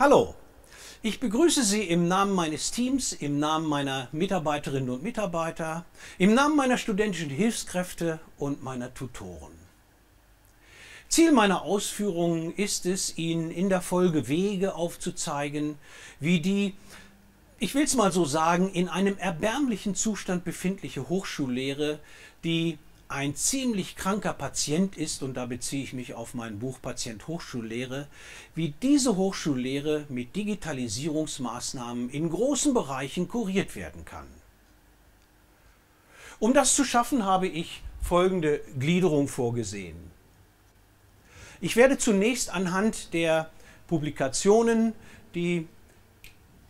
Hallo, ich begrüße Sie im Namen meines Teams, im Namen meiner Mitarbeiterinnen und Mitarbeiter, im Namen meiner studentischen Hilfskräfte und meiner Tutoren. Ziel meiner Ausführungen ist es, Ihnen in der Folge Wege aufzuzeigen, wie die, ich will es mal so sagen, in einem erbärmlichen Zustand befindliche Hochschullehre, die ein ziemlich kranker Patient ist, und da beziehe ich mich auf mein Buch Patient Hochschullehre, wie diese Hochschullehre mit Digitalisierungsmaßnahmen in großen Bereichen kuriert werden kann. Um das zu schaffen, habe ich folgende Gliederung vorgesehen. Ich werde zunächst anhand der Publikationen, die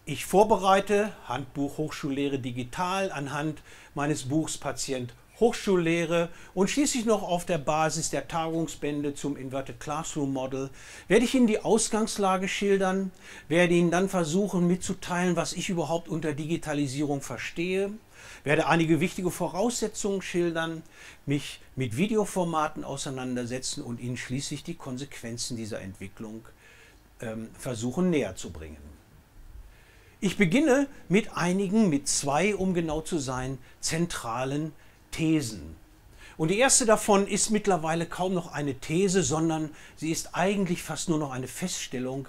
ich vorbereite, Handbuch Hochschullehre digital, anhand meines Buchs Patient Hochschullehre und schließlich noch auf der Basis der Tagungsbände zum Inverted Classroom Model, werde ich Ihnen die Ausgangslage schildern, werde Ihnen dann versuchen mitzuteilen, was ich überhaupt unter Digitalisierung verstehe, werde einige wichtige Voraussetzungen schildern, mich mit Videoformaten auseinandersetzen und Ihnen schließlich die Konsequenzen dieser Entwicklung versuchen näher zu bringen. Ich beginne mit einigen, mit zwei, um genau zu sein, zentralen Thesen. Und die erste davon ist mittlerweile kaum noch eine These, sondern sie ist eigentlich fast nur noch eine Feststellung.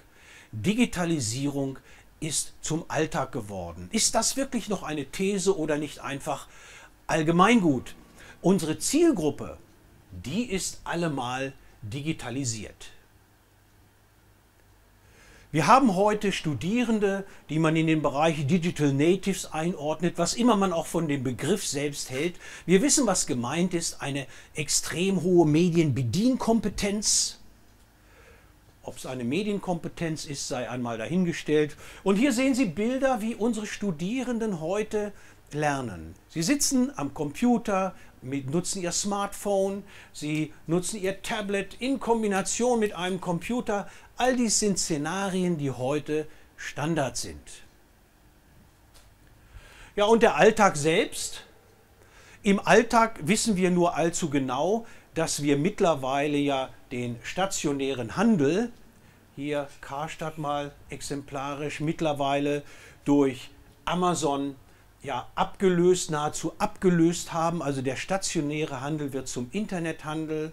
Digitalisierung ist zum Alltag geworden. Ist das wirklich noch eine These oder nicht einfach Allgemeingut? Unsere Zielgruppe, die ist allemal digitalisiert. Wir haben heute Studierende, die man in den Bereich Digital Natives einordnet, was immer man auch von dem Begriff selbst hält. Wir wissen, was gemeint ist, eine extrem hohe Medienbedienkompetenz. Ob es eine Medienkompetenz ist, sei einmal dahingestellt. Und hier sehen Sie Bilder, wie unsere Studierenden heute lernen. Sie sitzen am Computer, nutzen ihr Smartphone, sie nutzen ihr Tablet in Kombination mit einem Computer. All dies sind Szenarien, die heute Standard sind. Ja, und der Alltag selbst? Im Alltag wissen wir nur allzu genau, dass wir mittlerweile ja den stationären Handel, hier Karstadt mal exemplarisch, mittlerweile durch Amazon ja abgelöst, nahezu abgelöst haben. Also der stationäre Handel wird zum Internethandel.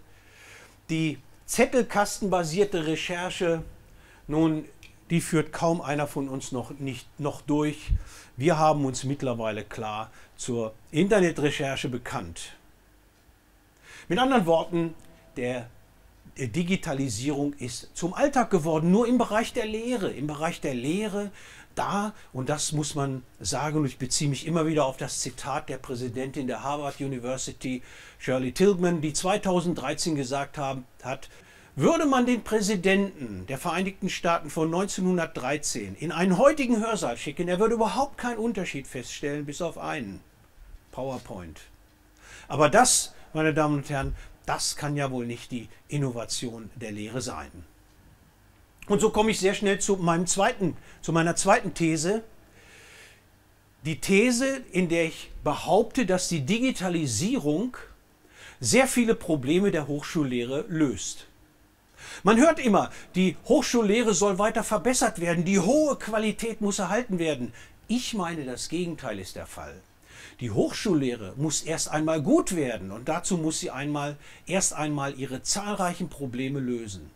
Die zettelkastenbasierte Recherche, nun, die führt kaum einer von uns noch durch. Wir haben uns mittlerweile klar zur Internetrecherche bekannt. Mit anderen Worten, der Digitalisierung ist zum Alltag geworden, nur im Bereich der Lehre. Im Bereich der Lehre, da, und das muss man sagen, und ich beziehe mich immer wieder auf das Zitat der Präsidentin der Harvard University, Shirley Tilgman, die 2013 gesagt hat, würde man den Präsidenten der Vereinigten Staaten von 1913 in einen heutigen Hörsaal schicken, er würde überhaupt keinen Unterschied feststellen, bis auf einen PowerPoint. Aber das, meine Damen und Herren, das kann ja wohl nicht die Innovation der Lehre sein. Und so komme ich sehr schnell zu meiner zweiten These. Die These, in der ich behaupte, dass die Digitalisierung sehr viele Probleme der Hochschullehre löst. Man hört immer, die Hochschullehre soll weiter verbessert werden, die hohe Qualität muss erhalten werden. Ich meine, das Gegenteil ist der Fall. Die Hochschullehre muss erst einmal gut werden und dazu muss sie erst einmal ihre zahlreichen Probleme lösen.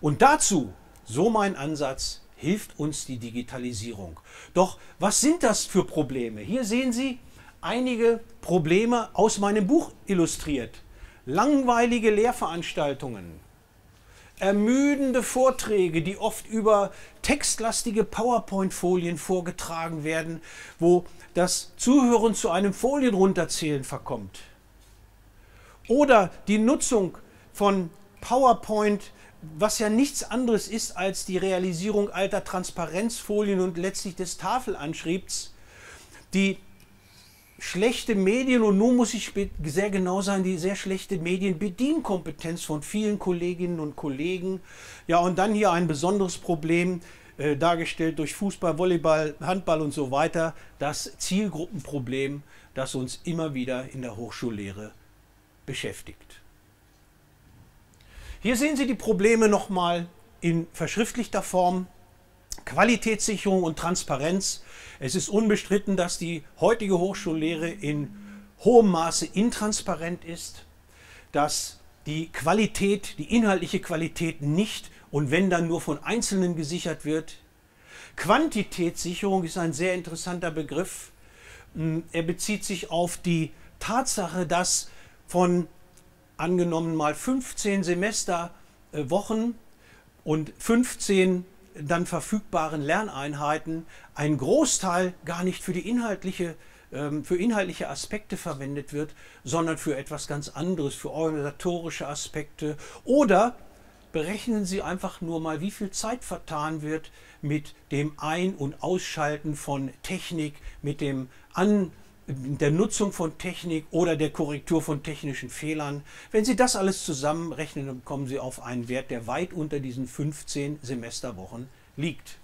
Und dazu, so mein Ansatz, hilft uns die Digitalisierung. Doch was sind das für Probleme? Hier sehen Sie einige Probleme aus meinem Buch illustriert. Langweilige Lehrveranstaltungen, ermüdende Vorträge, die oft über textlastige PowerPoint-Folien vorgetragen werden, wo das Zuhören zu einem Folienrunterzählen verkommt. Oder die Nutzung von PowerPoint, was ja nichts anderes ist als die Realisierung alter Transparenzfolien und letztlich des Tafelanschriebs, die schlechte Medien, und nun muss ich sehr genau sein, die sehr schlechte Medienbedienkompetenz von vielen Kolleginnen und Kollegen. Ja, und dann hier ein besonderes Problem, dargestellt durch Fußball, Volleyball, Handball und so weiter, das Zielgruppenproblem, das uns immer wieder in der Hochschullehre beschäftigt. Hier sehen Sie die Probleme nochmal in verschriftlichter Form. Qualitätssicherung und Transparenz. Es ist unbestritten, dass die heutige Hochschullehre in hohem Maße intransparent ist, dass die Qualität, die inhaltliche Qualität nicht und wenn dann nur von Einzelnen gesichert wird. Quantitätssicherung ist ein sehr interessanter Begriff. Er bezieht sich auf die Tatsache, dass von angenommen mal 15 Semesterwochen und 15 dann verfügbaren Lerneinheiten ein Großteil gar nicht für die inhaltliche Aspekte verwendet wird, sondern für etwas ganz anderes, für organisatorische Aspekte. Oder berechnen Sie einfach nur mal, wie viel Zeit vertan wird mit dem Ein- und Ausschalten von Technik, mit dem der Nutzung von Technik oder der Korrektur von technischen Fehlern. Wenn Sie das alles zusammenrechnen, dann kommen Sie auf einen Wert, der weit unter diesen 15 Semesterwochen liegt.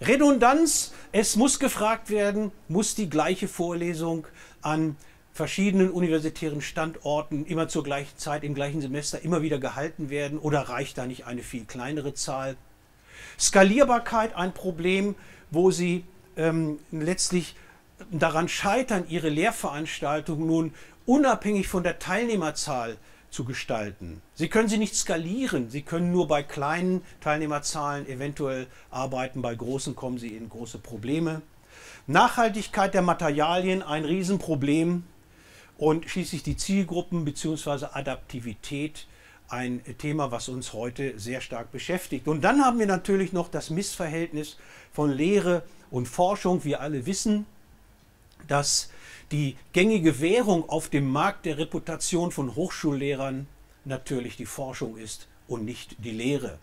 Redundanz, es muss gefragt werden, muss die gleiche Vorlesung an verschiedenen universitären Standorten immer zur gleichen Zeit, im gleichen Semester immer wieder gehalten werden oder reicht da nicht eine viel kleinere Zahl? Skalierbarkeit, ein Problem, wo Sie letztlich daran scheitern, Ihre Lehrveranstaltung nun unabhängig von der Teilnehmerzahl zu gestalten. Sie können sie nicht skalieren, Sie können nur bei kleinen Teilnehmerzahlen eventuell arbeiten, bei großen kommen Sie in große Probleme. Nachhaltigkeit der Materialien, ein Riesenproblem und schließlich die Zielgruppen bzw. Adaptivität, ein Thema, was uns heute sehr stark beschäftigt. Und dann haben wir natürlich noch das Missverhältnis von Lehre und Forschung. Wir alle wissen, dass die gängige Währung auf dem Markt der Reputation von Hochschullehrern natürlich die Forschung ist und nicht die Lehre.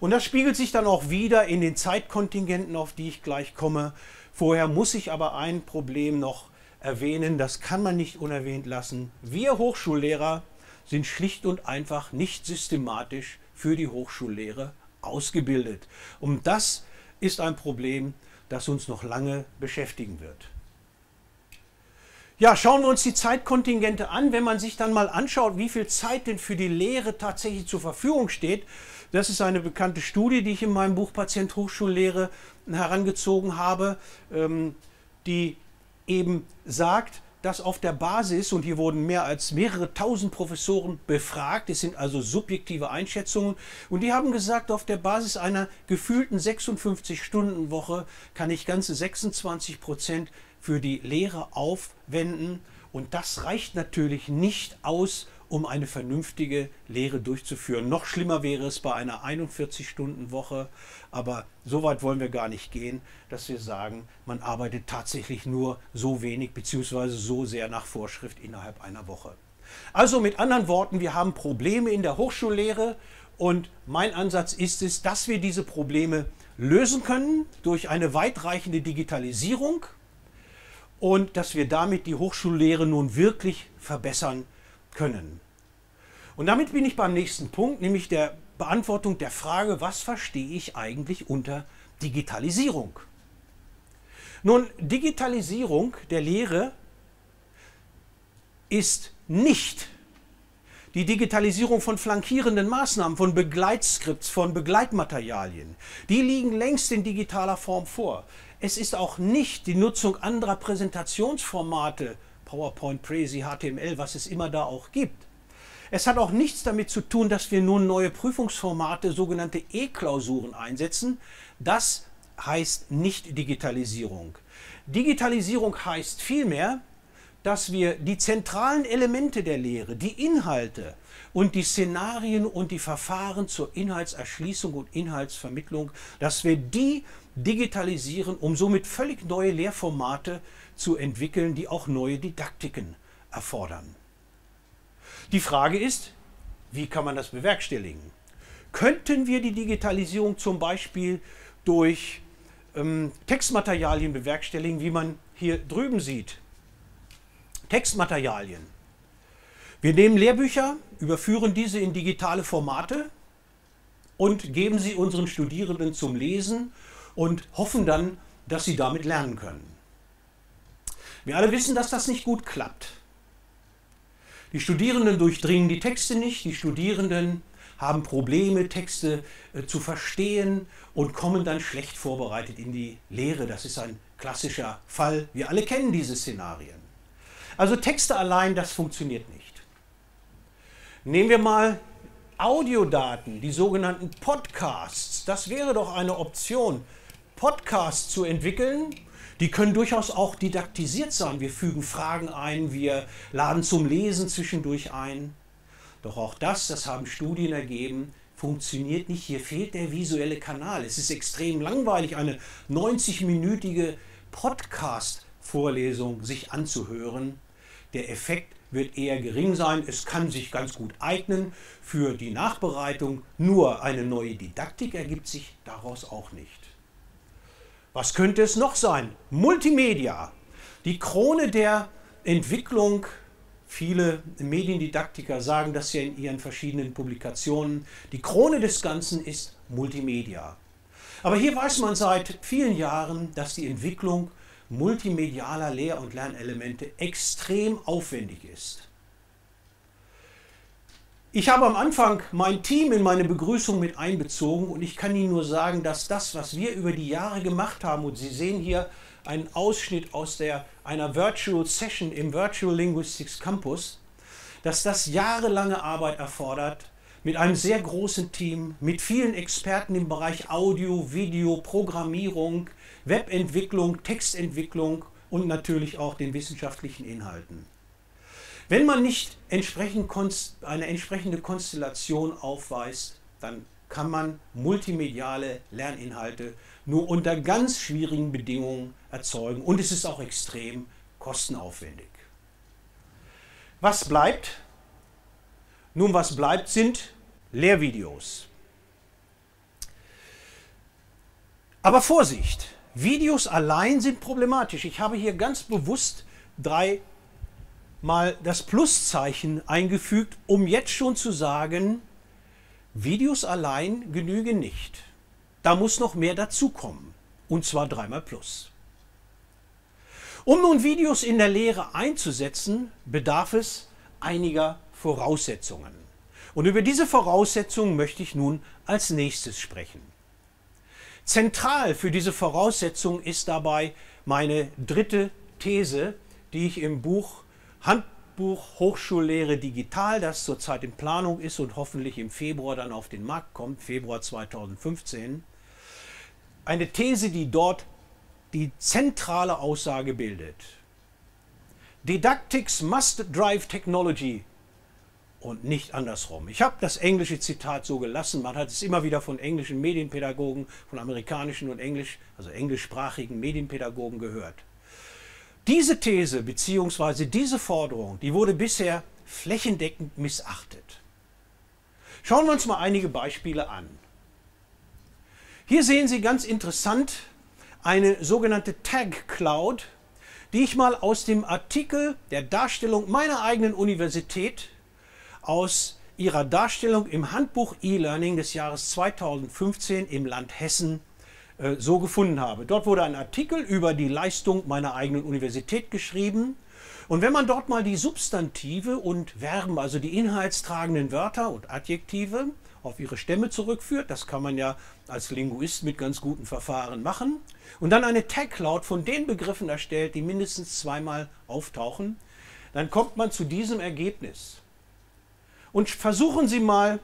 Und das spiegelt sich dann auch wieder in den Zeitkontingenten, auf die ich gleich komme. Vorher muss ich aber ein Problem noch erwähnen, das kann man nicht unerwähnt lassen. Wir Hochschullehrer sind schlicht und einfach nicht systematisch für die Hochschullehre ausgebildet. Und das ist ein Problem, das uns noch lange beschäftigen wird. Ja, schauen wir uns die Zeitkontingente an. Wenn man sich dann mal anschaut, wie viel Zeit denn für die Lehre tatsächlich zur Verfügung steht, das ist eine bekannte Studie, die ich in meinem Buch Patient Hochschullehre herangezogen habe, die eben sagt, dass auf der Basis, und hier wurden mehr als mehrere tausend Professoren befragt, es sind also subjektive Einschätzungen, und die haben gesagt, auf der Basis einer gefühlten 56-Stunden-Woche kann ich ganze 26% für die Lehre aufwenden und das reicht natürlich nicht aus, um eine vernünftige Lehre durchzuführen. Noch schlimmer wäre es bei einer 41-Stunden-Woche, aber so weit wollen wir gar nicht gehen, dass wir sagen, man arbeitet tatsächlich nur so wenig bzw. so sehr nach Vorschrift innerhalb einer Woche. Also mit anderen Worten, wir haben Probleme in der Hochschullehre und mein Ansatz ist es, dass wir diese Probleme lösen können durch eine weitreichende Digitalisierung und dass wir damit die Hochschullehre nun wirklich verbessern können. Und damit bin ich beim nächsten Punkt, nämlich der Beantwortung der Frage, was verstehe ich eigentlich unter Digitalisierung? Nun, Digitalisierung der Lehre ist nicht die Digitalisierung von flankierenden Maßnahmen, von Begleitskripts, von Begleitmaterialien. Die liegen längst in digitaler Form vor. Es ist auch nicht die Nutzung anderer Präsentationsformate, PowerPoint, Prezi, HTML, was es immer da auch gibt. Es hat auch nichts damit zu tun, dass wir nun neue Prüfungsformate, sogenannte E-Klausuren einsetzen. Das heißt nicht Digitalisierung. Digitalisierung heißt vielmehr, dass wir die zentralen Elemente der Lehre, die Inhalte und die Szenarien und die Verfahren zur Inhaltserschließung und Inhaltsvermittlung, dass wir die digitalisieren, um somit völlig neue Lehrformate zu entwickeln, die auch neue Didaktiken erfordern. Die Frage ist, wie kann man das bewerkstelligen? Könnten wir die Digitalisierung zum Beispiel durch Textmaterialien bewerkstelligen, wie man hier drüben sieht? Textmaterialien. Wir nehmen Lehrbücher, überführen diese in digitale Formate und geben sie unseren Studierenden zum Lesen und hoffen dann, dass sie damit lernen können. Wir alle wissen, dass das nicht gut klappt. Die Studierenden durchdringen die Texte nicht, die Studierenden haben Probleme, Texte zu verstehen und kommen dann schlecht vorbereitet in die Lehre. Das ist ein klassischer Fall. Wir alle kennen diese Szenarien. Also Texte allein, das funktioniert nicht. Nehmen wir mal Audiodaten, die sogenannten Podcasts. Das wäre doch eine Option, Podcasts zu entwickeln. Die können durchaus auch didaktisiert sein. Wir fügen Fragen ein, wir laden zum Lesen zwischendurch ein. Doch auch das, das haben Studien ergeben, funktioniert nicht. Hier fehlt der visuelle Kanal. Es ist extrem langweilig, eine 90-minütige Podcast-Vorlesung sich anzuhören. Der Effekt wird eher gering sein. Es kann sich ganz gut eignen für die Nachbereitung. Nur eine neue Didaktik ergibt sich daraus auch nicht. Was könnte es noch sein? Multimedia. Die Krone der Entwicklung. Viele Mediendidaktiker sagen das ja in ihren verschiedenen Publikationen. Die Krone des Ganzen ist Multimedia. Aber hier weiß man seit vielen Jahren, dass die Entwicklung multimedialer Lehr- und Lernelemente extrem aufwendig ist. Ich habe am Anfang mein Team in meine Begrüßung mit einbezogen und ich kann Ihnen nur sagen, dass das, was wir über die Jahre gemacht haben, und Sie sehen hier einen Ausschnitt aus einer Virtual Session im Virtual Linguistics Campus, dass das jahrelange Arbeit erfordert, mit einem sehr großen Team, mit vielen Experten im Bereich Audio, Video, Programmierung, Webentwicklung, Textentwicklung und natürlich auch den wissenschaftlichen Inhalten. Wenn man nicht eine entsprechende Konstellation aufweist, dann kann man multimediale Lerninhalte nur unter ganz schwierigen Bedingungen erzeugen. Und es ist auch extrem kostenaufwendig. Was bleibt? Nun, was bleibt, sind Lehrvideos. Aber Vorsicht, Videos allein sind problematisch. Ich habe hier ganz bewusst dreimal das Pluszeichen eingefügt, um jetzt schon zu sagen, Videos allein genügen nicht. Da muss noch mehr dazukommen, und zwar 3x+. Um nun Videos in der Lehre einzusetzen, bedarf es einiger Voraussetzungen. Und über diese Voraussetzungen möchte ich nun als nächstes sprechen. Zentral für diese Voraussetzung ist dabei meine dritte These, die ich im Buch Handbuch Hochschullehre digital, das zurzeit in Planung ist und hoffentlich im Februar dann auf den Markt kommt, Februar 2015, eine These, die dort die zentrale Aussage bildet. Didactics must drive technology. Und nicht andersrum. Ich habe das englische Zitat so gelassen. Man hat es immer wieder von englischen Medienpädagogen, von amerikanischen und englischsprachigen Medienpädagogen gehört. Diese These bzw. diese Forderung, die wurde bisher flächendeckend missachtet. Schauen wir uns mal einige Beispiele an. Hier sehen Sie ganz interessant eine sogenannte Tag Cloud, die ich mal aus dem Artikel der Darstellung meiner eigenen Universität aus ihrer Darstellung im Handbuch E-Learning des Jahres 2015 im Land Hessen so gefunden habe. Dort wurde ein Artikel über die Leistung meiner eigenen Universität geschrieben. Und wenn man dort mal die Substantive und Verben, also die inhaltstragenden Wörter und Adjektive, auf ihre Stämme zurückführt, das kann man ja als Linguist mit ganz guten Verfahren machen, und dann eine Tag Cloud von den Begriffen erstellt, die mindestens zweimal auftauchen, dann kommt man zu diesem Ergebnis. Und versuchen Sie mal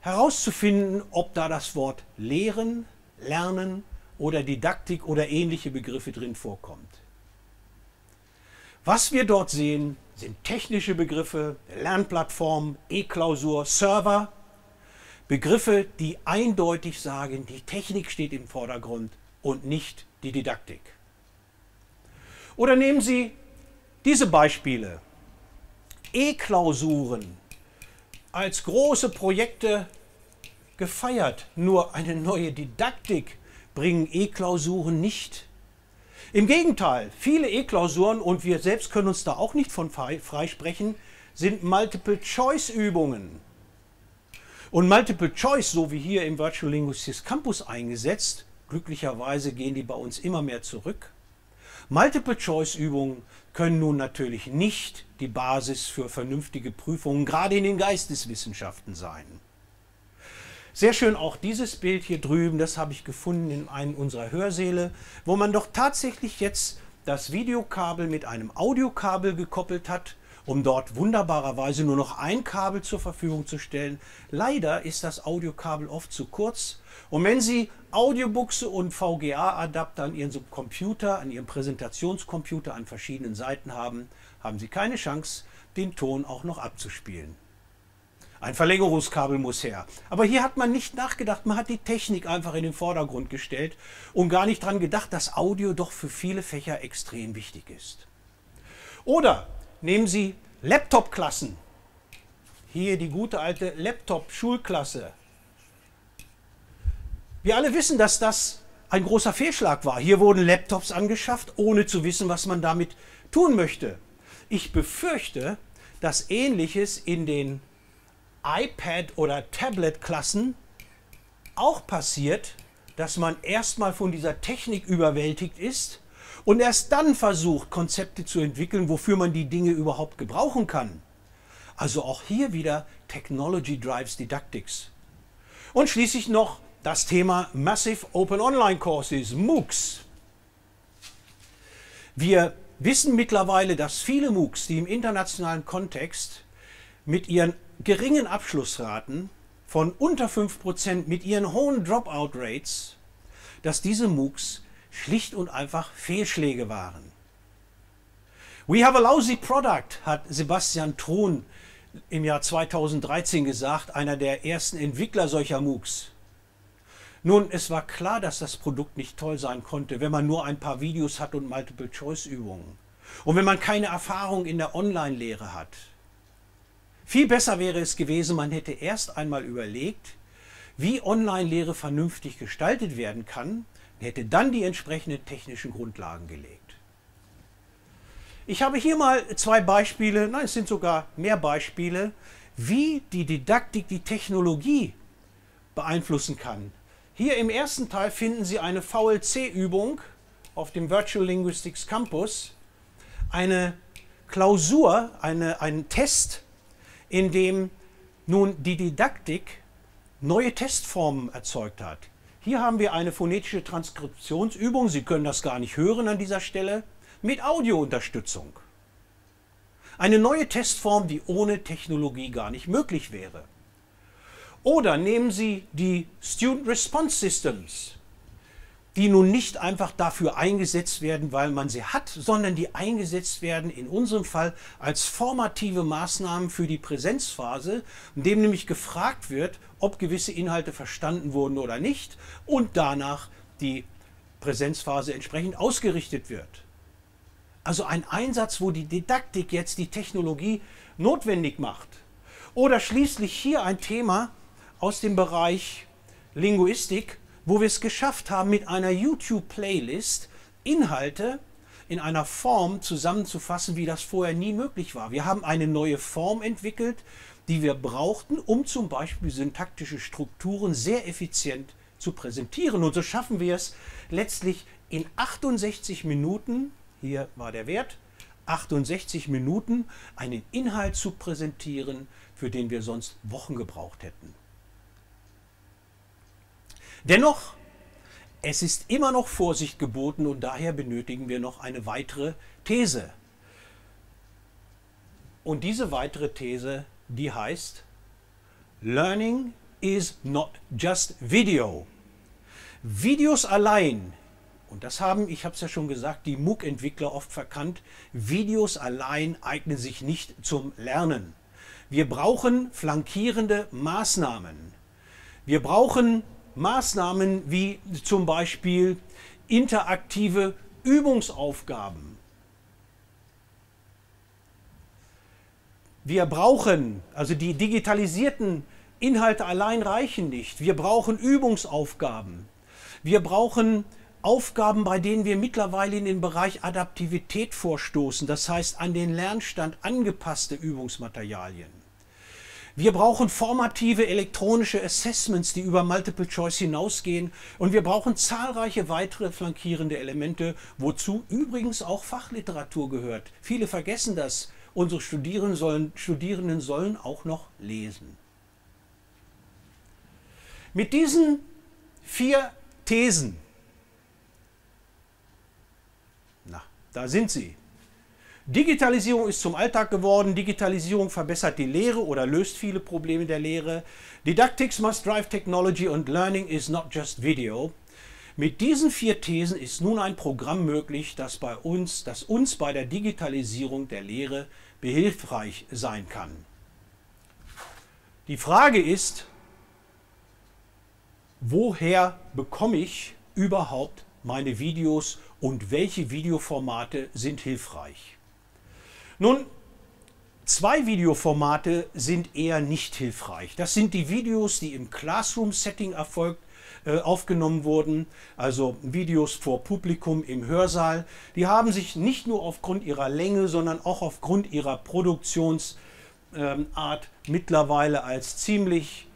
herauszufinden, ob da das Wort Lehren, Lernen oder Didaktik oder ähnliche Begriffe drin vorkommt. Was wir dort sehen, sind technische Begriffe, Lernplattformen, E-Klausur, Server. Begriffe, die eindeutig sagen, die Technik steht im Vordergrund und nicht die Didaktik. Oder nehmen Sie diese Beispiele. E-Klausuren. Als große Projekte gefeiert. Nur eine neue Didaktik bringen E-Klausuren nicht. Im Gegenteil, viele E-Klausuren, und wir selbst können uns da auch nicht von freisprechen, sind Multiple-Choice-Übungen. Und Multiple-Choice, so wie hier im Virtual Linguistics Campus eingesetzt, glücklicherweise gehen die bei uns immer mehr zurück. Multiple-Choice-Übungen können nun natürlich nicht die Basis für vernünftige Prüfungen, gerade in den Geisteswissenschaften, sein. Sehr schön auch dieses Bild hier drüben, das habe ich gefunden in einem unserer Hörsäle, wo man doch tatsächlich jetzt das Videokabel mit einem Audiokabel gekoppelt hat, um dort wunderbarerweise nur noch ein Kabel zur Verfügung zu stellen. Leider ist das Audiokabel oft zu kurz. Und wenn Sie Audiobuchse und VGA-Adapter an Ihrem Computer, an Ihrem Präsentationscomputer an verschiedenen Seiten haben, haben Sie keine Chance, den Ton auch noch abzuspielen. Ein Verlängerungskabel muss her. Aber hier hat man nicht nachgedacht, man hat die Technik einfach in den Vordergrund gestellt und gar nicht daran gedacht, dass Audio doch für viele Fächer extrem wichtig ist. Oder nehmen Sie Laptop-Klassen. Hier die gute alte Laptop-Schulklasse. Wir alle wissen, dass das ein großer Fehlschlag war. Hier wurden Laptops angeschafft, ohne zu wissen, was man damit tun möchte. Ich befürchte, dass Ähnliches in den iPad- oder Tablet-Klassen auch passiert, dass man erstmal von dieser Technik überwältigt ist und erst dann versucht, Konzepte zu entwickeln, wofür man die Dinge überhaupt gebrauchen kann. Also auch hier wieder Technology Drives Didactics. Und schließlich noch das Thema Massive Open Online Courses, MOOCs. Wir wissen mittlerweile, dass viele MOOCs, die im internationalen Kontext mit ihren geringen Abschlussraten von unter 5%, mit ihren hohen Dropout-Rates, dass diese MOOCs schlicht und einfach Fehlschläge waren. We have a lousy product, hat Sebastian Truhn im Jahr 2013 gesagt, einer der ersten Entwickler solcher MOOCs. Nun, es war klar, dass das Produkt nicht toll sein konnte, wenn man nur ein paar Videos hat und Multiple-Choice-Übungen. Und wenn man keine Erfahrung in der Online-Lehre hat. Viel besser wäre es gewesen, man hätte erst einmal überlegt, wie Online-Lehre vernünftig gestaltet werden kann, und hätte dann die entsprechenden technischen Grundlagen gelegt. Ich habe hier mal zwei Beispiele, nein, es sind sogar mehr Beispiele, wie die Didaktik die Technologie beeinflussen kann. Hier im ersten Teil finden Sie eine VLC-Übung auf dem Virtual Linguistics Campus, eine Klausur, einen Test, in dem nun die Didaktik neue Testformen erzeugt hat. Hier haben wir eine phonetische Transkriptionsübung, Sie können das gar nicht hören an dieser Stelle, mit Audiounterstützung. Eine neue Testform, die ohne Technologie gar nicht möglich wäre. Oder nehmen Sie die Student Response Systems, die nun nicht einfach dafür eingesetzt werden, weil man sie hat, sondern die eingesetzt werden in unserem Fall als formative Maßnahmen für die Präsenzphase, in dem nämlich gefragt wird, ob gewisse Inhalte verstanden wurden oder nicht und danach die Präsenzphase entsprechend ausgerichtet wird. Also ein Einsatz, wo die Didaktik jetzt die Technologie notwendig macht. Oder schließlich hier ein Thema aus dem Bereich Linguistik, wo wir es geschafft haben, mit einer YouTube-Playlist Inhalte in einer Form zusammenzufassen, wie das vorher nie möglich war. Wir haben eine neue Form entwickelt, die wir brauchten, um zum Beispiel syntaktische Strukturen sehr effizient zu präsentieren. Und so schaffen wir es letztlich in 68 Minuten, hier war der Wert, 68 Minuten einen Inhalt zu präsentieren, für den wir sonst Wochen gebraucht hätten. Dennoch, es ist immer noch Vorsicht geboten und daher benötigen wir noch eine weitere These. Und diese weitere These, die heißt, Learning is not just video. Videos allein, und das haben, ich habe es ja schon gesagt, die MOOC-Entwickler oft verkannt, Videos allein eignen sich nicht zum Lernen. Wir brauchen flankierende Maßnahmen. Wir brauchen Maßnahmen wie zum Beispiel interaktive Übungsaufgaben. Wir brauchen, also die digitalisierten Inhalte allein reichen nicht. Wir brauchen Übungsaufgaben. Wir brauchen Aufgaben, bei denen wir mittlerweile in den Bereich Adaptivität vorstoßen, das heißt an den Lernstand angepasste Übungsmaterialien. Wir brauchen formative elektronische Assessments, die über Multiple Choice hinausgehen. Und wir brauchen zahlreiche weitere flankierende Elemente, wozu übrigens auch Fachliteratur gehört. Viele vergessen das. Unsere Studierenden sollen auch noch lesen. Mit diesen 4 Thesen, na, da sind sie. Digitalisierung ist zum Alltag geworden, Digitalisierung verbessert die Lehre oder löst viele Probleme der Lehre. Didactics must drive technology and learning is not just video. Mit diesen 4 Thesen ist nun ein Programm möglich, das uns bei der Digitalisierung der Lehre behilfreich sein kann. Die Frage ist, woher bekomme ich überhaupt meine Videos und welche Videoformate sind hilfreich? Nun, 2 Videoformate sind eher nicht hilfreich. Das sind die Videos, die im Classroom-Setting aufgenommen wurden, also Videos vor Publikum im Hörsaal. Die haben sich nicht nur aufgrund ihrer Länge, sondern auch aufgrund ihrer Produktionsart mittlerweile als ziemlich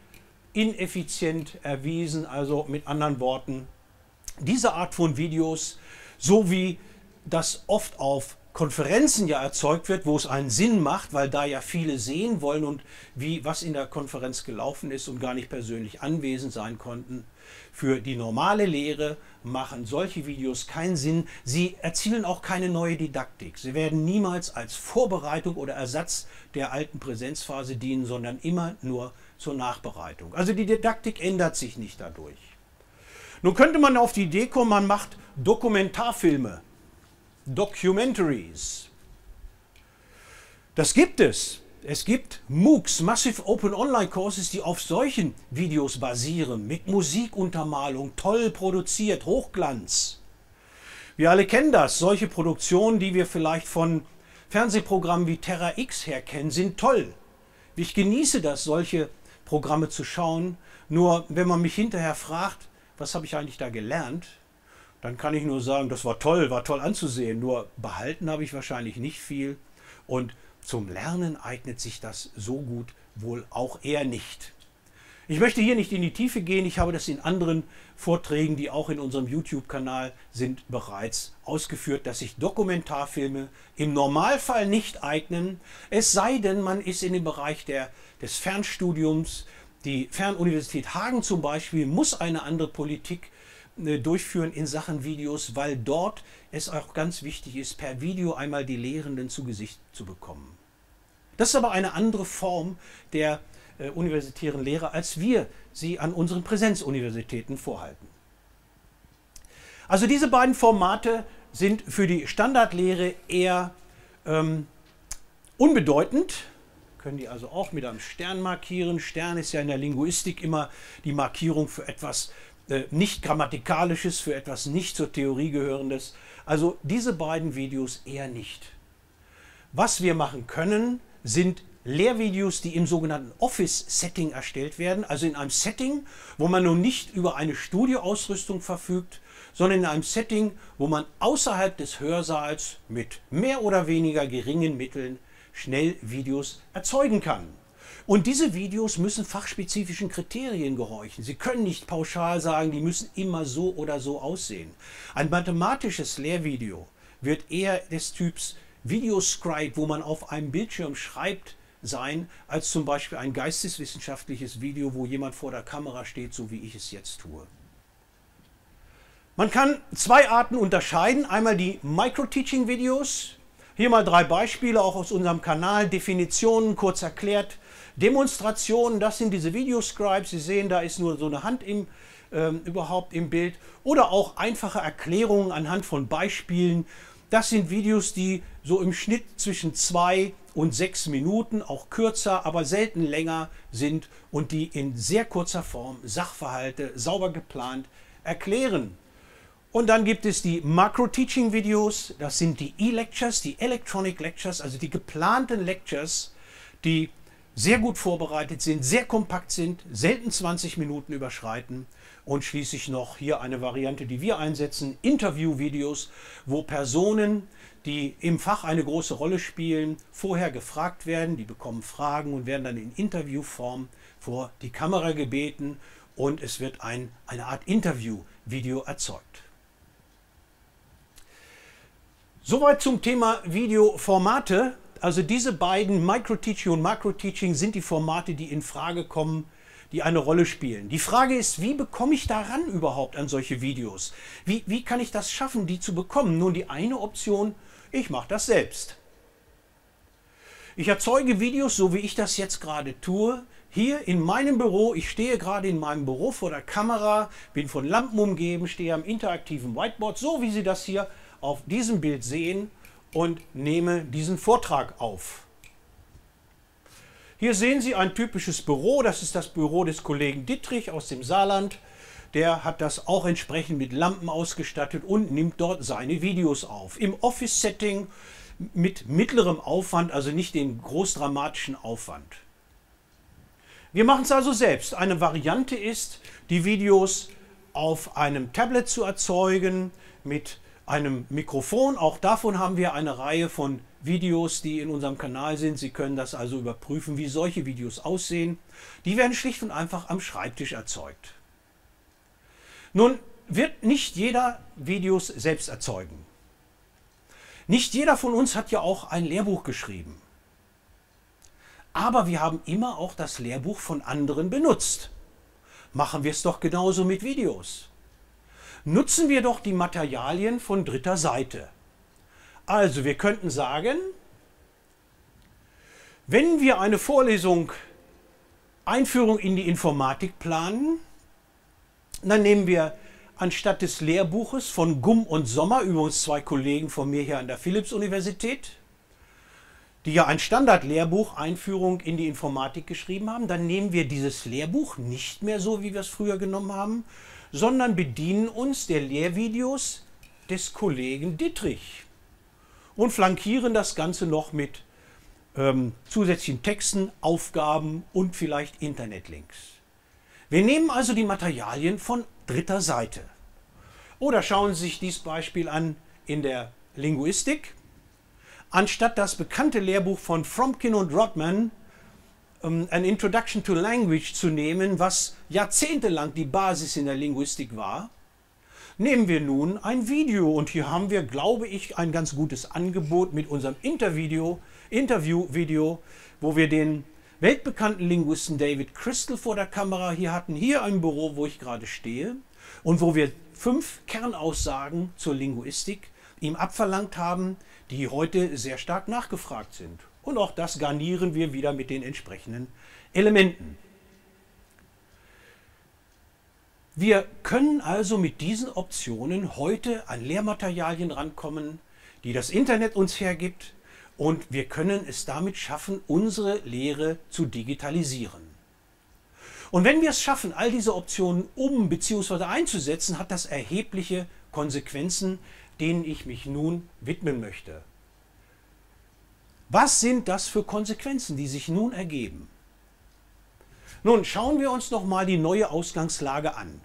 ineffizient erwiesen. Also mit anderen Worten, diese Art von Videos, so wie das oft auf Konferenzen ja erzeugt wird, wo es einen Sinn macht, weil da ja viele sehen wollen und was in der Konferenz gelaufen ist und gar nicht persönlich anwesend sein konnten. Für die normale Lehre machen solche Videos keinen Sinn. Sie erzielen auch keine neue Didaktik. Sie werden niemals als Vorbereitung oder Ersatz der alten Präsenzphase dienen, sondern immer nur zur Nachbereitung. Also die Didaktik ändert sich nicht dadurch. Nun könnte man auf die Idee kommen, man macht Dokumentarfilme. Documentaries. Das gibt es. Es gibt MOOCs, Massive Open Online Courses, die auf solchen Videos basieren, mit Musikuntermalung, toll produziert, Hochglanz. Wir alle kennen das. Solche Produktionen, die wir vielleicht von Fernsehprogrammen wie Terra X her kennen, sind toll. Ich genieße das, solche Programme zu schauen. Nur wenn man mich hinterher fragt, was habe ich eigentlich da gelernt, dann kann ich nur sagen, das war toll anzusehen, nur behalten habe ich wahrscheinlich nicht viel und zum Lernen eignet sich das so gut wohl auch eher nicht. Ich möchte hier nicht in die Tiefe gehen, ich habe das in anderen Vorträgen, die auch in unserem YouTube-Kanal sind, bereits ausgeführt, dass sich Dokumentarfilme im Normalfall nicht eignen, es sei denn, man ist in dem Bereich des Fernstudiums. Die Fernuniversität Hagen zum Beispiel muss eine andere Politik durchführen in Sachen Videos, weil dort es auch ganz wichtig ist, per Video einmal die Lehrenden zu Gesicht zu bekommen. Das ist aber eine andere Form der universitären Lehre, als wir sie an unseren Präsenzuniversitäten vorhalten. Also diese beiden Formate sind für die Standardlehre eher unbedeutend. Können die also auch mit einem Stern markieren. Stern ist ja in der Linguistik immer die Markierung für etwas nicht Grammatikalisches, für etwas nicht zur Theorie Gehörendes. Also diese beiden Videos eher nicht. Was wir machen können, sind Lehrvideos, die im sogenannten Office-Setting erstellt werden, also in einem Setting, wo man nun nicht über eine Studioausrüstung verfügt, sondern in einem Setting, wo man außerhalb des Hörsaals mit mehr oder weniger geringen Mitteln schnell Videos erzeugen kann. Und diese Videos müssen fachspezifischen Kriterien gehorchen. Sie können nicht pauschal sagen, die müssen immer so oder so aussehen. Ein mathematisches Lehrvideo wird eher des Typs Videoscribe, wo man auf einem Bildschirm schreibt, sein, als zum Beispiel ein geisteswissenschaftliches Video, wo jemand vor der Kamera steht, so wie ich es jetzt tue. Man kann 2 Arten unterscheiden. Einmal die Micro-Teaching-Videos. Hier mal 3 Beispiele, auch aus unserem Kanal, Definitionen, kurz erklärt, Demonstrationen, das sind diese Videoscribes, Sie sehen, da ist nur so eine Hand überhaupt im Bild, oder auch einfache Erklärungen anhand von Beispielen. Das sind Videos, die so im Schnitt zwischen 2 und 6 Minuten, auch kürzer, aber selten länger sind und die in sehr kurzer Form Sachverhalte sauber geplant erklären. Und dann gibt es die Macro-Teaching-Videos, das sind die E-Lectures, die Electronic Lectures, also die geplanten Lectures, die sehr gut vorbereitet sind, sehr kompakt sind, selten 20 Minuten überschreiten. Und schließlich noch hier eine Variante, die wir einsetzen, Interview-Videos, wo Personen, die im Fach eine große Rolle spielen, vorher gefragt werden, die bekommen Fragen und werden dann in Interviewform vor die Kamera gebeten und es wird eine Art Interview-Video erzeugt. Soweit zum Thema Videoformate. Also diese beiden, Micro-Teaching und Macro-Teaching, sind die Formate, die in Frage kommen, die eine Rolle spielen. Die Frage ist, wie bekomme ich daran überhaupt an solche Videos? Wie kann ich das schaffen, die zu bekommen? Nun, die eine Option, ich mache das selbst. Ich erzeuge Videos, so wie ich das jetzt gerade tue, hier in meinem Büro. Ich stehe gerade in meinem Büro vor der Kamera, bin von Lampen umgeben, stehe am interaktiven Whiteboard, so wie Sie das hier auf diesem Bild sehen, und nehme diesen Vortrag auf. Hier sehen Sie ein typisches Büro, das ist das Büro des Kollegen Dittrich aus dem Saarland. Der hat das auch entsprechend mit Lampen ausgestattet und nimmt dort seine Videos auf. Im Office-Setting mit mittlerem Aufwand, also nicht den großdramatischen Aufwand. Wir machen es also selbst. Eine Variante ist, die Videos auf einem Tablet zu erzeugen mit einem Mikrofon. Auch davon haben wir eine Reihe von Videos, die in unserem Kanal sind. Sie können das also überprüfen, wie solche Videos aussehen. Die werden schlicht und einfach am Schreibtisch erzeugt. Nun wird nicht jeder Videos selbst erzeugen. Nicht jeder von uns hat ja auch ein Lehrbuch geschrieben. Aber wir haben immer auch das Lehrbuch von anderen benutzt. Machen wir es doch genauso mit Videos. Nutzen wir doch die Materialien von dritter Seite. Also wir könnten sagen, wenn wir eine Vorlesung Einführung in die Informatik planen, dann nehmen wir anstatt des Lehrbuches von Gumm und Sommer, übrigens zwei Kollegen von mir hier an der Philipps-Universität, die ja ein Standardlehrbuch Einführung in die Informatik geschrieben haben, dann nehmen wir dieses Lehrbuch nicht mehr so, wie wir es früher genommen haben, sondern bedienen uns der Lehrvideos des Kollegen Dittrich und flankieren das Ganze noch mit zusätzlichen Texten, Aufgaben und vielleicht Internetlinks. Wir nehmen also die Materialien von dritter Seite. Oder schauen Sie sich dieses Beispiel an in der Linguistik. Anstatt das bekannte Lehrbuch von Fromkin und Rodman, An Introduction to Language, zu nehmen, was jahrzehntelang die Basis in der Linguistik war, nehmen wir nun ein Video. Und hier haben wir, glaube ich, ein ganz gutes Angebot mit unserem Interviewvideo, wo wir den weltbekannten Linguisten David Crystal vor der Kamera hier hatten, hier im Büro, wo ich gerade stehe, und wo wir 5 Kernaussagen zur Linguistik ihm abverlangt haben, die heute sehr stark nachgefragt sind. Und auch das garnieren wir wieder mit den entsprechenden Elementen. Wir können also mit diesen Optionen heute an Lehrmaterialien rankommen, die das Internet uns hergibt, und wir können es damit schaffen, unsere Lehre zu digitalisieren. Und wenn wir es schaffen, all diese Optionen bzw. einzusetzen, hat das erhebliche Konsequenzen, denen ich mich nun widmen möchte. Was sind das für Konsequenzen, die sich nun ergeben? Nun schauen wir uns nochmal die neue Ausgangslage an.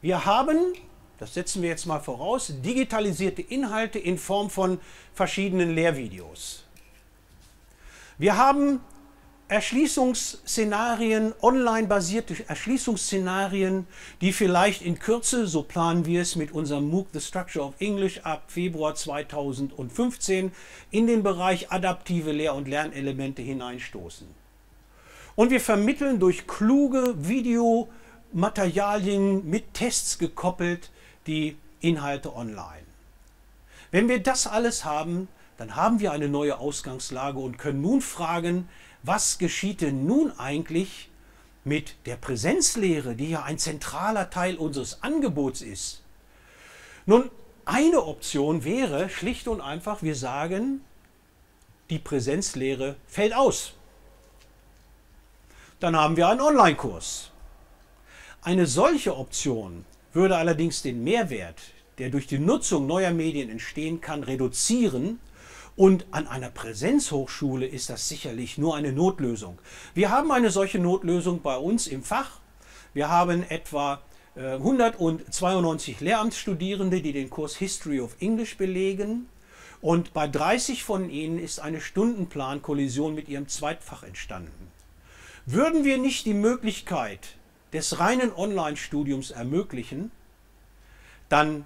Wir haben, das setzen wir jetzt mal voraus, digitalisierte Inhalte in Form von verschiedenen Lehrvideos. Wir haben Erschließungsszenarien, online basierte Erschließungsszenarien, die vielleicht in Kürze, so planen wir es mit unserem MOOC The Structure of English ab Februar 2015, in den Bereich adaptive Lehr- und Lernelemente hineinstoßen. Und wir vermitteln durch kluge Videomaterialien mit Tests gekoppelt die Inhalte online. Wenn wir das alles haben, dann haben wir eine neue Ausgangslage und können nun fragen, was geschieht denn nun eigentlich mit der Präsenzlehre, die ja ein zentraler Teil unseres Angebots ist? Nun, eine Option wäre schlicht und einfach, wir sagen, die Präsenzlehre fällt aus. Dann haben wir einen Online-Kurs. Eine solche Option würde allerdings den Mehrwert, der durch die Nutzung neuer Medien entstehen kann, reduzieren. Und an einer Präsenzhochschule ist das sicherlich nur eine Notlösung. Wir haben eine solche Notlösung bei uns im Fach. Wir haben etwa 192 Lehramtsstudierende, die den Kurs History of English belegen. Und bei 30 von ihnen ist eine Stundenplankollision mit ihrem Zweitfach entstanden. Würden wir nicht die Möglichkeit des reinen Online-Studiums ermöglichen, dann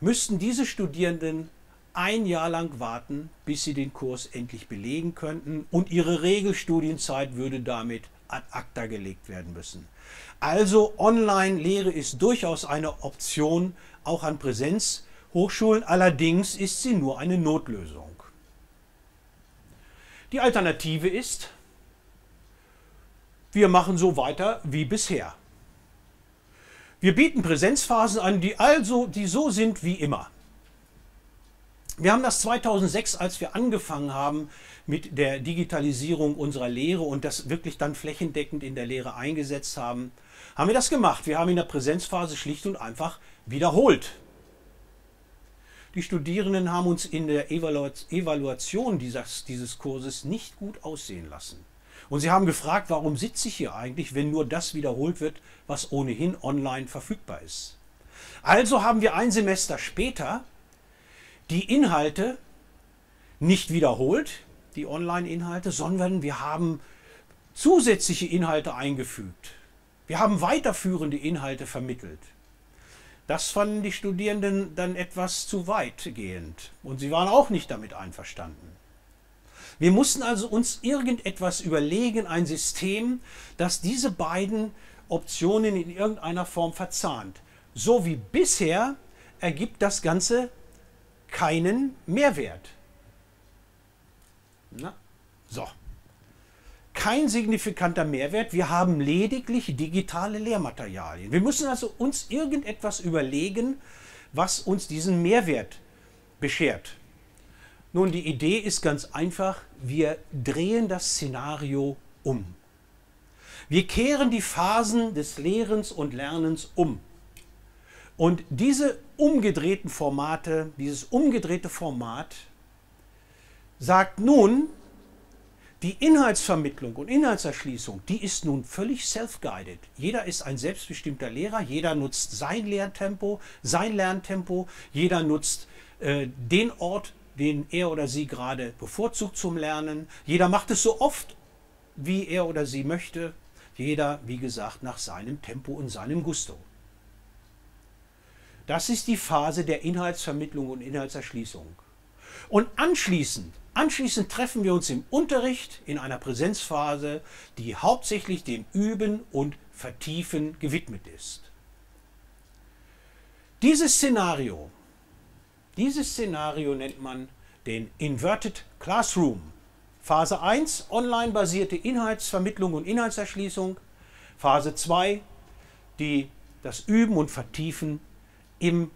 müssten diese Studierenden ein Jahr lang warten, bis sie den Kurs endlich belegen könnten, und ihre Regelstudienzeit würde damit ad acta gelegt werden müssen. Also Online-Lehre ist durchaus eine Option, auch an Präsenzhochschulen, allerdings ist sie nur eine Notlösung. Die Alternative ist, wir machen so weiter wie bisher. Wir bieten Präsenzphasen an, die so sind wie immer. Wir haben das 2006, als wir angefangen haben mit der Digitalisierung unserer Lehre und das wirklich dann flächendeckend in der Lehre eingesetzt haben, haben wir das gemacht. Wir haben in der Präsenzphase schlicht und einfach wiederholt. Die Studierenden haben uns in der Evaluation dieses Kurses nicht gut aussehen lassen. Und sie haben gefragt, warum sitze ich hier eigentlich, wenn nur das wiederholt wird, was ohnehin online verfügbar ist. Also haben wir ein Semester später die Inhalte nicht wiederholt, die Online-Inhalte, sondern wir haben zusätzliche Inhalte eingefügt. Wir haben weiterführende Inhalte vermittelt. Das fanden die Studierenden dann etwas zu weitgehend und sie waren auch nicht damit einverstanden. Wir mussten also uns irgendetwas überlegen, ein System, das diese beiden Optionen in irgendeiner Form verzahnt. So wie bisher ergibt das Ganze keinen Mehrwert. Na, so. Kein signifikanter Mehrwert. Wir haben lediglich digitale Lehrmaterialien. Wir müssen also uns irgendetwas überlegen, was uns diesen Mehrwert beschert. Nun, die Idee ist ganz einfach, wir drehen das Szenario um. Wir kehren die Phasen des Lehrens und Lernens um. Und dieses umgedrehte Format sagt nun, die Inhaltsvermittlung und Inhaltserschließung, die ist nun völlig self-guided. Jeder ist ein selbstbestimmter Lehrer, jeder nutzt sein Lerntempo, jeder nutzt den Ort, den er oder sie gerade bevorzugt zum Lernen. Jeder macht es so oft, wie er oder sie möchte. Jeder, wie gesagt, nach seinem Tempo und seinem Gusto. Das ist die Phase der Inhaltsvermittlung und Inhaltserschließung. Und anschließend treffen wir uns im Unterricht in einer Präsenzphase, die hauptsächlich dem Üben und Vertiefen gewidmet ist. Dieses Szenario nennt man den Inverted Classroom. Phase 1, online-basierte Inhaltsvermittlung und Inhaltserschließung. Phase 2, das Üben und Vertiefen im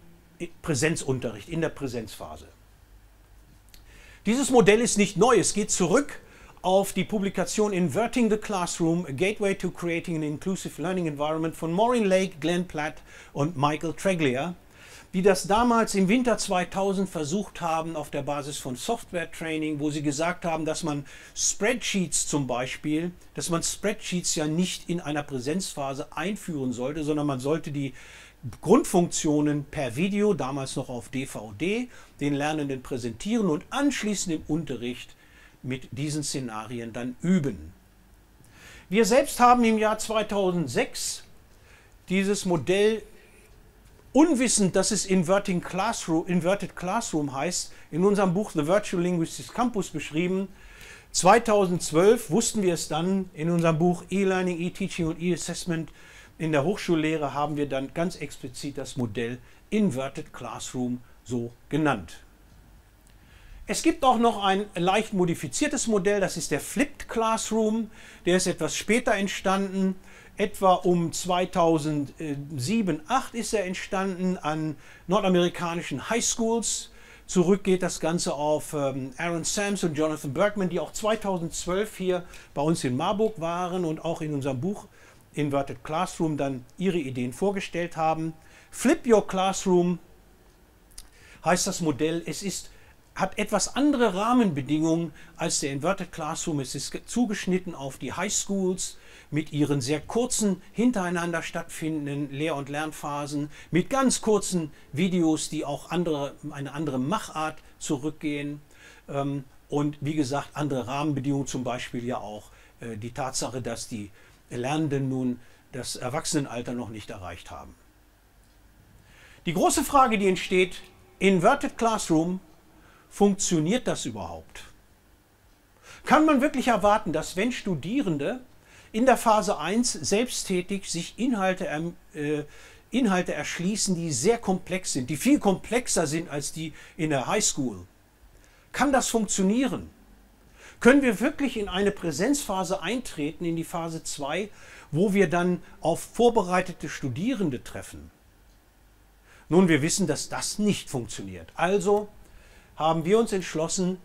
Präsenzunterricht, in der Präsenzphase. Dieses Modell ist nicht neu, es geht zurück auf die Publikation Inverting the Classroom, A Gateway to Creating an Inclusive Learning Environment von Maureen Lake, Glenn Platt und Michael Treglia, die das damals im Winter 2000 versucht haben auf der Basis von Software-Training, wo sie gesagt haben, dass man Spreadsheets zum Beispiel, ja nicht in einer Präsenzphase einführen sollte, sondern man sollte die Grundfunktionen per Video, damals noch auf DVD, den Lernenden präsentieren und anschließend im Unterricht mit diesen Szenarien dann üben. Wir selbst haben im Jahr 2006 dieses Modell, unwissend, dass es Inverted Classroom heißt, in unserem Buch The Virtual Linguistics Campus beschrieben. 2012 wussten wir es dann, in unserem Buch E-Learning, E-Teaching und E-Assessment In der Hochschullehre haben wir dann ganz explizit das Modell Inverted Classroom so genannt. Es gibt auch noch ein leicht modifiziertes Modell, das ist der Flipped Classroom, der ist etwas später entstanden. Etwa um 2007, 2008 ist er entstanden an nordamerikanischen Highschools. Zurück geht das Ganze auf Aaron Sams und Jonathan Bergman, die auch 2012 hier bei uns in Marburg waren und auch in unserem Buch Inverted Classroom dann ihre Ideen vorgestellt haben. Flip Your Classroom heißt das Modell. Hat etwas andere Rahmenbedingungen als der Inverted Classroom. Es ist zugeschnitten auf die Highschools mit ihren sehr kurzen, hintereinander stattfindenden Lehr- und Lernphasen, mit ganz kurzen Videos, die auch eine andere Machart zurückgehen. Und wie gesagt, andere Rahmenbedingungen, zum Beispiel ja auch die Tatsache, dass die Lernenden nun das Erwachsenenalter noch nicht erreicht haben. Die große Frage, die entsteht, Inverted Classroom, funktioniert das überhaupt? Kann man wirklich erwarten, dass wenn Studierende in der Phase 1 selbsttätig sich Inhalte erschließen, die sehr komplex sind, die viel komplexer sind als die in der Highschool. Kann das funktionieren? Können wir wirklich in eine Präsenzphase eintreten, in die Phase 2, wo wir dann auf vorbereitete Studierende treffen? Nun, wir wissen, dass das nicht funktioniert. Also haben wir uns entschlossen,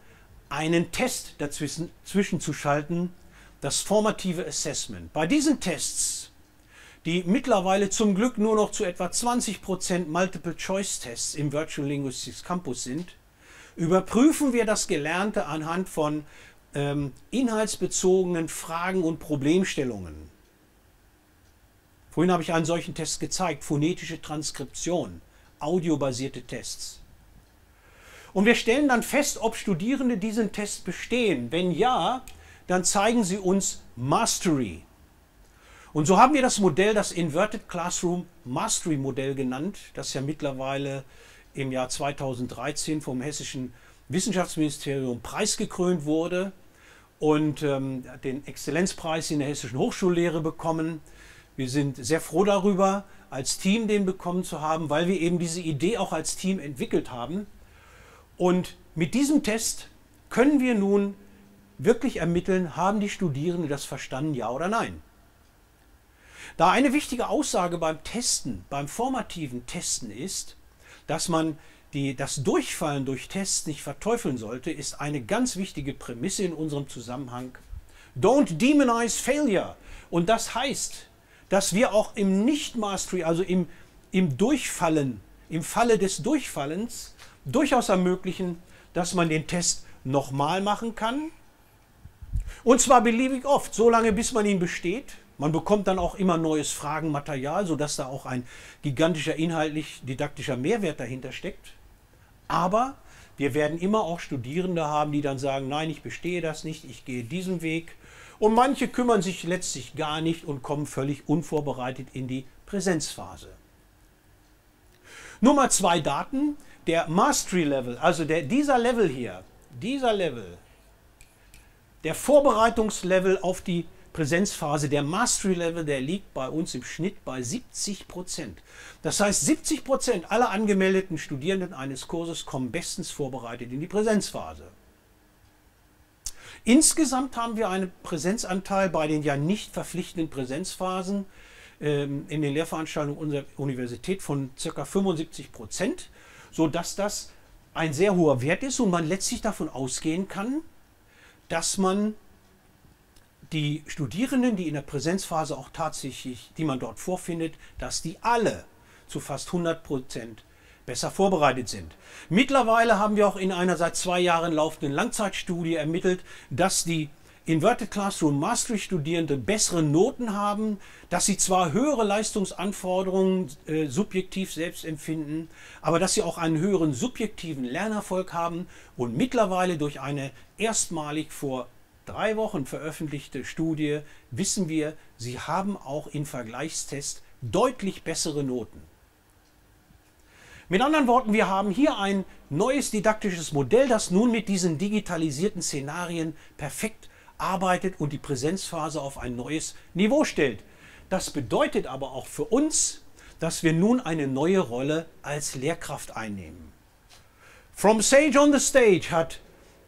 einen Test dazwischen zu schalten, das formative Assessment. Bei diesen Tests, die mittlerweile zum Glück nur noch zu etwa 20% Multiple-Choice-Tests im Virtual Linguistics Campus sind, überprüfen wir das Gelernte anhand von inhaltsbezogenen Fragen und Problemstellungen. Vorhin habe ich einen solchen Test gezeigt, phonetische Transkription, audiobasierte Tests. Und wir stellen dann fest, ob Studierende diesen Test bestehen. Wenn ja, dann zeigen sie uns Mastery. Und so haben wir das Modell, das Inverted Classroom Mastery Modell genannt, das ja mittlerweile im Jahr 2013 vom Hessischen Wissenschaftsministerium preisgekrönt wurde und den Exzellenzpreis in der Hessischen Hochschullehre bekommen. Wir sind sehr froh darüber, als Team den bekommen zu haben, weil wir eben diese Idee auch als Team entwickelt haben. Und mit diesem Test können wir nun wirklich ermitteln, haben die Studierenden das verstanden, ja oder nein. Da eine wichtige Aussage beim Testen, beim formativen Testen ist, dass man das Durchfallen durch Tests nicht verteufeln sollte, ist eine ganz wichtige Prämisse in unserem Zusammenhang. Don't demonize failure. Und das heißt, dass wir auch im Nicht-Mastery, also im Durchfallen, im Falle des Durchfallens, durchaus ermöglichen, dass man den Test nochmal machen kann. Und zwar beliebig oft, so lange bis man ihn besteht. Man bekommt dann auch immer neues Fragenmaterial, sodass da auch ein gigantischer inhaltlich-didaktischer Mehrwert dahinter steckt. Aber wir werden immer auch Studierende haben, die dann sagen, nein, ich bestehe das nicht, ich gehe diesen Weg. Und manche kümmern sich letztlich gar nicht und kommen völlig unvorbereitet in die Präsenzphase. Nummer 2 Daten, der Mastery Level, also dieser Level hier, der Vorbereitungslevel auf die Präsenzphase, der Mastery Level, der liegt bei uns im Schnitt bei 70%. Das heißt, 70% aller angemeldeten Studierenden eines Kurses kommen bestens vorbereitet in die Präsenzphase. Insgesamt haben wir einen Präsenzanteil bei den ja nicht verpflichtenden Präsenzphasen in den Lehrveranstaltungen unserer Universität von ca. 75%, sodass das ein sehr hoher Wert ist und man letztlich davon ausgehen kann, dass man die Studierenden, die in der Präsenzphase auch tatsächlich, die man dort vorfindet, dass die alle zu fast 100% besser vorbereitet sind. Mittlerweile haben wir auch in einer seit 2 Jahren laufenden Langzeitstudie ermittelt, dass die Inverted Classroom Mastery Studierenden bessere Noten haben, dass sie zwar höhere Leistungsanforderungen subjektiv selbst empfinden, aber dass sie auch einen höheren subjektiven Lernerfolg haben und mittlerweile durch eine erstmalig vor 3 Wochen veröffentlichte Studie wissen wir, sie haben auch in Vergleichstests deutlich bessere Noten. Mit anderen Worten, wir haben hier ein neues didaktisches Modell, das nun mit diesen digitalisierten Szenarien perfekt arbeitet und die Präsenzphase auf ein neues Niveau stellt. Das bedeutet aber auch für uns, dass wir nun eine neue Rolle als Lehrkraft einnehmen. From Sage on the Stage hat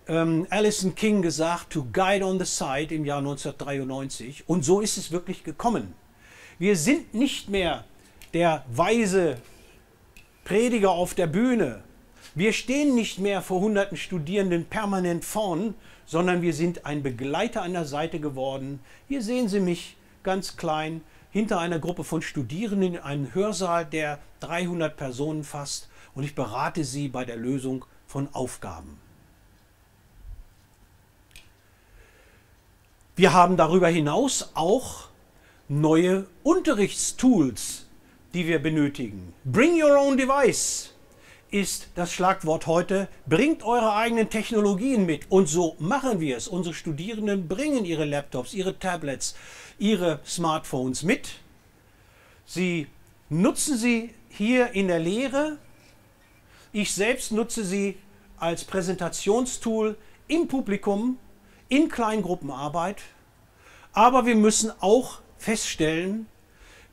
Alison King gesagt, to Guide on the Side im Jahr 1993. Und so ist es wirklich gekommen. Wir sind nicht mehr der weise Prediger auf der Bühne. Wir stehen nicht mehr vor hunderten Studierenden permanent vorn, sondern wir sind ein Begleiter an der Seite geworden. Hier sehen Sie mich ganz klein hinter einer Gruppe von Studierenden in einem Hörsaal, der 300 Personen fasst, und ich berate Sie bei der Lösung von Aufgaben. Wir haben darüber hinaus auch neue Unterrichtstools, die wir benötigen. Bring your own device ist das Schlagwort heute. Bringt eure eigenen Technologien mit. Und so machen wir es. Unsere Studierenden bringen ihre Laptops, ihre Tablets, ihre Smartphones mit. Sie nutzen sie hier in der Lehre. Ich selbst nutze sie als Präsentationstool im Publikum, in Kleingruppenarbeit. Aber wir müssen auch feststellen,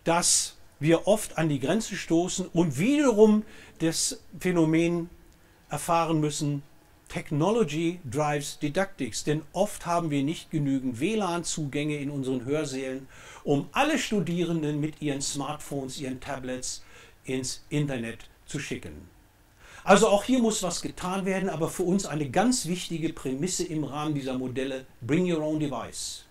dass wir oft an die Grenze stoßen und wiederum das Phänomen erfahren müssen, Technology drives Didactics, denn oft haben wir nicht genügend WLAN-Zugänge in unseren Hörsälen, um alle Studierenden mit ihren Smartphones, ihren Tablets ins Internet zu schicken. Also auch hier muss was getan werden, aber für uns eine ganz wichtige Prämisse im Rahmen dieser Modelle, Bring Your Own Device.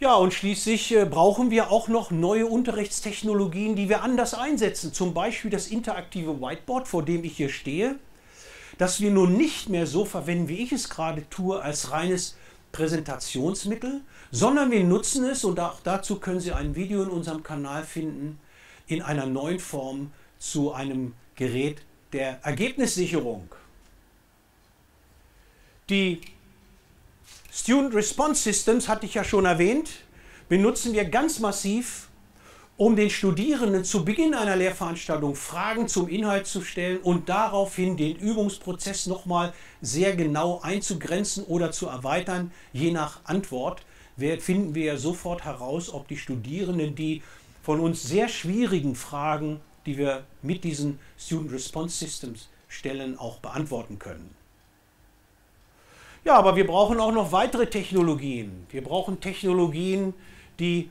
Ja, und schließlich brauchen wir auch noch neue Unterrichtstechnologien, die wir anders einsetzen. Zum Beispiel das interaktive Whiteboard, vor dem ich hier stehe, das wir nun nicht mehr so verwenden, wie ich es gerade tue, als reines Präsentationsmittel, sondern wir nutzen es, und auch dazu können Sie ein Video in unserem Kanal finden, in einer neuen Form zu einem Gerät der Ergebnissicherung. Die Student Response Systems, hatte ich ja schon erwähnt, benutzen wir ganz massiv, um den Studierenden zu Beginn einer Lehrveranstaltung Fragen zum Inhalt zu stellen und daraufhin den Übungsprozess nochmal sehr genau einzugrenzen oder zu erweitern. Je nach Antwort finden wir ja sofort heraus, ob die Studierenden die von uns sehr schwierigen Fragen, die wir mit diesen Student Response Systems stellen, auch beantworten können. Ja, aber wir brauchen auch noch weitere Technologien. Wir brauchen Technologien, die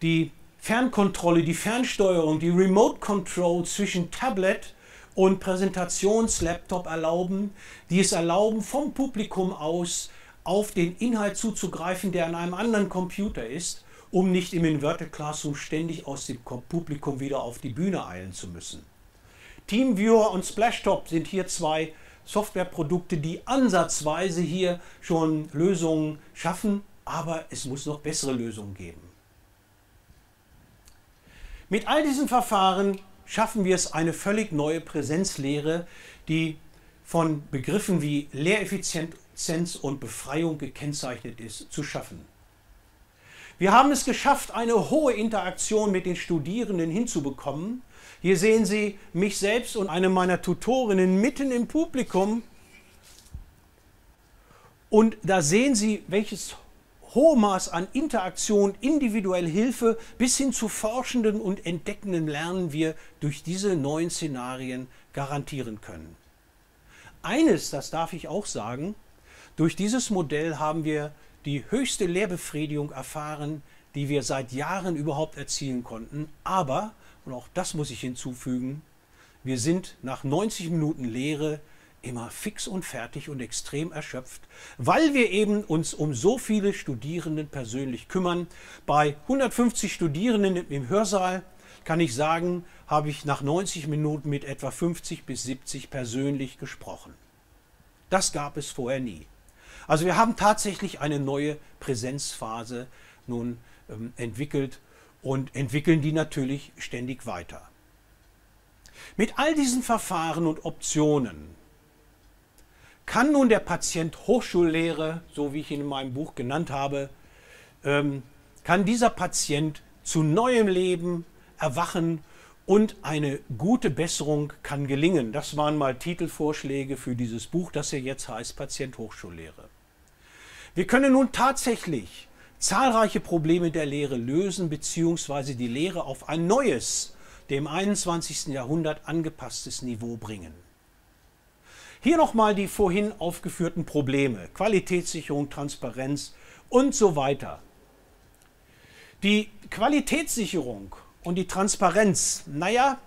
die Fernkontrolle, die Fernsteuerung, die Remote Control zwischen Tablet und Präsentationslaptop erlauben, die es erlauben, vom Publikum aus auf den Inhalt zuzugreifen, der an einem anderen Computer ist, um nicht im Inverted Classroom ständig aus dem Publikum wieder auf die Bühne eilen zu müssen. TeamViewer und Splashtop sind hier zwei Softwareprodukte, die ansatzweise hier schon Lösungen schaffen, aber es muss noch bessere Lösungen geben. Mit all diesen Verfahren schaffen wir es, eine völlig neue Präsenzlehre, die von Begriffen wie Lehreffizienz und Befreiung gekennzeichnet ist, zu schaffen. Wir haben es geschafft, eine hohe Interaktion mit den Studierenden hinzubekommen. Hier sehen Sie mich selbst und eine meiner Tutorinnen mitten im Publikum. Und da sehen Sie, welches hohe Maß an Interaktion, individuelle Hilfe bis hin zu forschenden und entdeckenden Lernen wir durch diese neuen Szenarien garantieren können. Eines, das darf ich auch sagen, durch dieses Modell haben wir die höchste Lehrbefriedigung erfahren, die wir seit Jahren überhaupt erzielen konnten, aber und auch das muss ich hinzufügen, wir sind nach 90 Minuten Lehre immer fix und fertig und extrem erschöpft, weil wir eben uns um so viele Studierenden persönlich kümmern. Bei 150 Studierenden im Hörsaal, kann ich sagen, habe ich nach 90 Minuten mit etwa 50 bis 70 persönlich gesprochen. Das gab es vorher nie. Also wir haben tatsächlich eine neue Präsenzphase nun entwickelt und entwickeln die natürlich ständig weiter. Mit all diesen Verfahren und Optionen kann nun der Patient Hochschullehre, so wie ich ihn in meinem Buch genannt habe, kann dieser Patient zu neuem Leben erwachen und eine gute Besserung kann gelingen. Das waren mal Titelvorschläge für dieses Buch, das hier jetzt heißt Patient Hochschullehre. Wir können nun tatsächlich zahlreiche Probleme der Lehre lösen bzw. die Lehre auf ein neues, dem 21. Jahrhundert angepasstes Niveau bringen. Hier nochmal die vorhin aufgeführten Probleme, Qualitätssicherung, Transparenz und so weiter. Die Qualitätssicherung und die Transparenz, naja,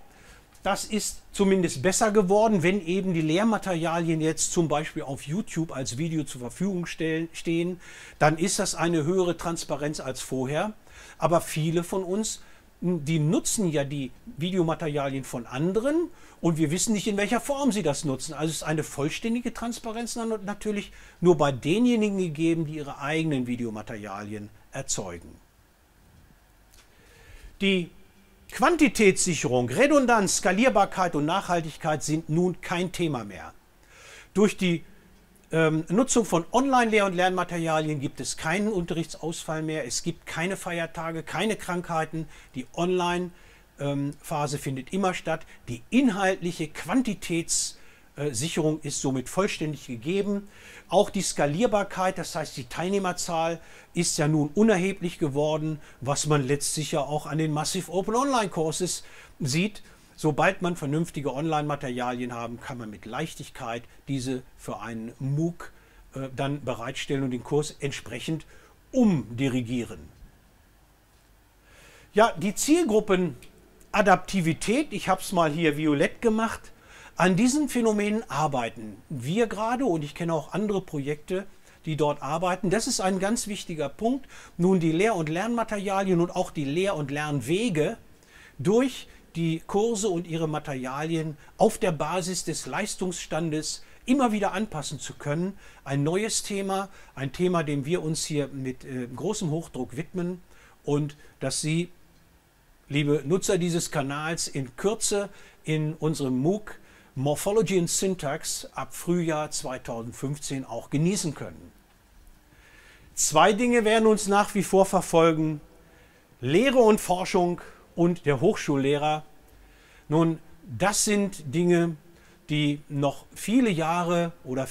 das ist zumindest besser geworden, wenn eben die Lehrmaterialien jetzt zum Beispiel auf YouTube als Video zur Verfügung stehen, dann ist das eine höhere Transparenz als vorher. Aber viele von uns, die nutzen ja die Videomaterialien von anderen und wir wissen nicht, in welcher Form sie das nutzen. Also ist eine vollständige Transparenz natürlich nur bei denjenigen gegeben, die ihre eigenen Videomaterialien erzeugen. Die Quantitätssicherung, Redundanz, Skalierbarkeit und Nachhaltigkeit sind nun kein Thema mehr. Durch die Nutzung von Online-Lehr- und Lernmaterialien gibt es keinen Unterrichtsausfall mehr. Es gibt keine Feiertage, keine Krankheiten. Die Online-Phase findet immer statt. Die inhaltliche Sicherung ist somit vollständig gegeben. Auch die Skalierbarkeit, das heißt die Teilnehmerzahl, ist ja nun unerheblich geworden, was man letztlich ja auch an den Massive Open Online Courses sieht. Sobald man vernünftige Online-Materialien haben, kann man mit Leichtigkeit diese für einen MOOC dann bereitstellen und den Kurs entsprechend umdirigieren. Ja, die Zielgruppenadaptivität, ich habe es mal hier violett gemacht, an diesen Phänomenen arbeiten wir gerade und ich kenne auch andere Projekte, die dort arbeiten. Das ist ein ganz wichtiger Punkt. Nun die Lehr- und Lernmaterialien und auch die Lehr- und Lernwege durch die Kurse und ihre Materialien auf der Basis des Leistungsstandes immer wieder anpassen zu können. Ein neues Thema, ein Thema, dem wir uns hier mit großem Hochdruck widmen und dass Sie, liebe Nutzer dieses Kanals, in Kürze in unserem MOOC Morphologie und Syntax ab Frühjahr 2015 auch genießen können. Zwei Dinge werden uns nach wie vor verfolgen: Lehre und Forschung und der Hochschullehrer. Nun, das sind Dinge, die noch viele Jahre oder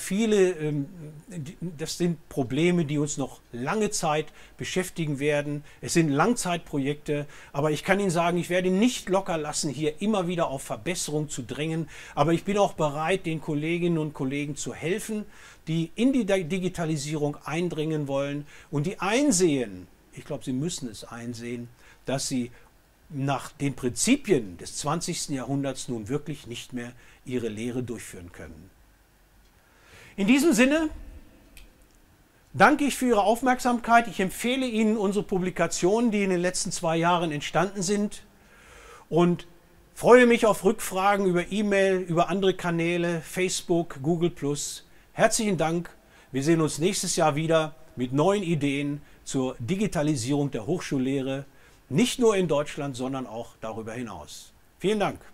das sind Probleme, die uns noch lange Zeit beschäftigen werden. Es sind Langzeitprojekte, aber ich kann Ihnen sagen, ich werde nicht locker lassen, hier immer wieder auf Verbesserung zu drängen. Aber ich bin auch bereit, den Kolleginnen und Kollegen zu helfen, die in die Digitalisierung eindringen wollen und die einsehen, ich glaube, sie müssen es einsehen, dass sie nach den Prinzipien des 20. Jahrhunderts nun wirklich nicht mehr ihre Lehre durchführen können. In diesem Sinne danke ich für Ihre Aufmerksamkeit. Ich empfehle Ihnen unsere Publikationen, die in den letzten 2 Jahren entstanden sind, und freue mich auf Rückfragen über E-Mail, über andere Kanäle, Facebook, Google+. Herzlichen Dank. Wir sehen uns nächstes Jahr wieder mit neuen Ideen zur Digitalisierung der Hochschullehre. Nicht nur in Deutschland, sondern auch darüber hinaus. Vielen Dank.